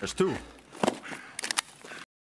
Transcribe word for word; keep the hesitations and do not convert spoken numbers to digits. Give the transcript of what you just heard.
There's two.